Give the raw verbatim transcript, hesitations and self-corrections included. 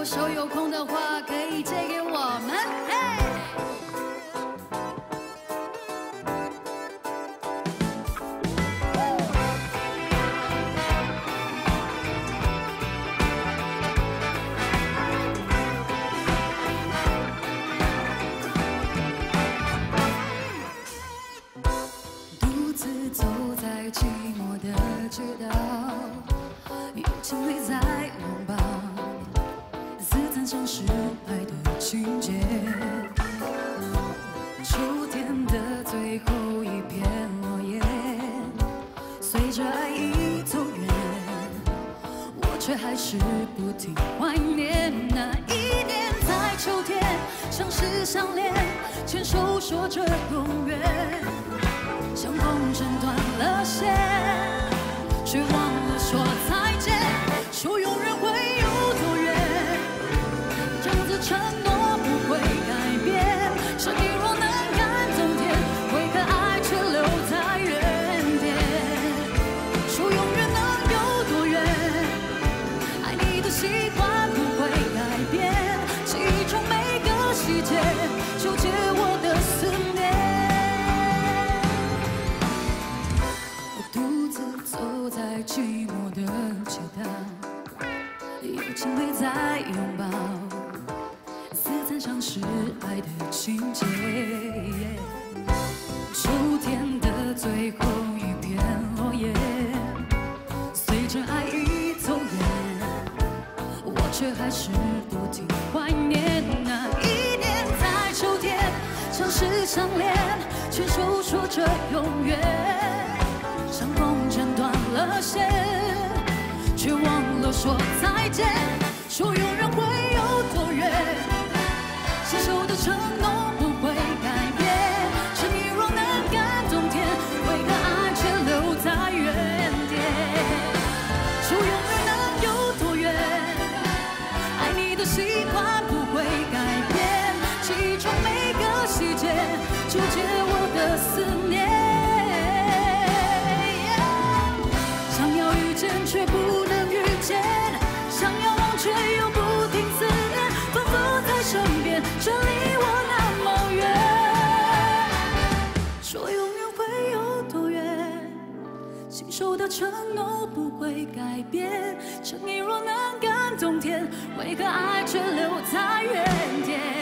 果手有空的话，可以借给我们。嘿，独自走在寂寞的街道，友情会在拥抱。 像是爱的情节，秋天的最后一片落叶，随着爱已走远，我却还是不停怀念那一年，在秋天，像是相恋，牵手说着永远，像风筝断了线，却忘了说再见，说永远会有多远。 承诺不会改变，生命若能赶冬天，为何爱却留在原点？说永远能有多远？爱你的习惯不会改变，记忆中每个细节纠结我的思念。我独自走在寂寞的街道，友情会在拥抱。 像是爱的情节，秋天的最后一片落叶，随着爱已走远，我却还是不停怀念那一年，在秋天，像是相恋，牵手说着永远，像风筝断了线，却忘了说再见，说永远会有多远。 接受的承诺不会改变，是你若能赶冬天，为何爱却留在原点？说永远能有多远？爱你的习惯不会改变，记忆中每个细节纠结我的思念。想要遇见却不能遇见，想要忘却又不停思念，仿佛在身。 这离我那么远，说永远会有多远？信守的承诺不会改变，想你若能赶冬天，为何爱却留在原点？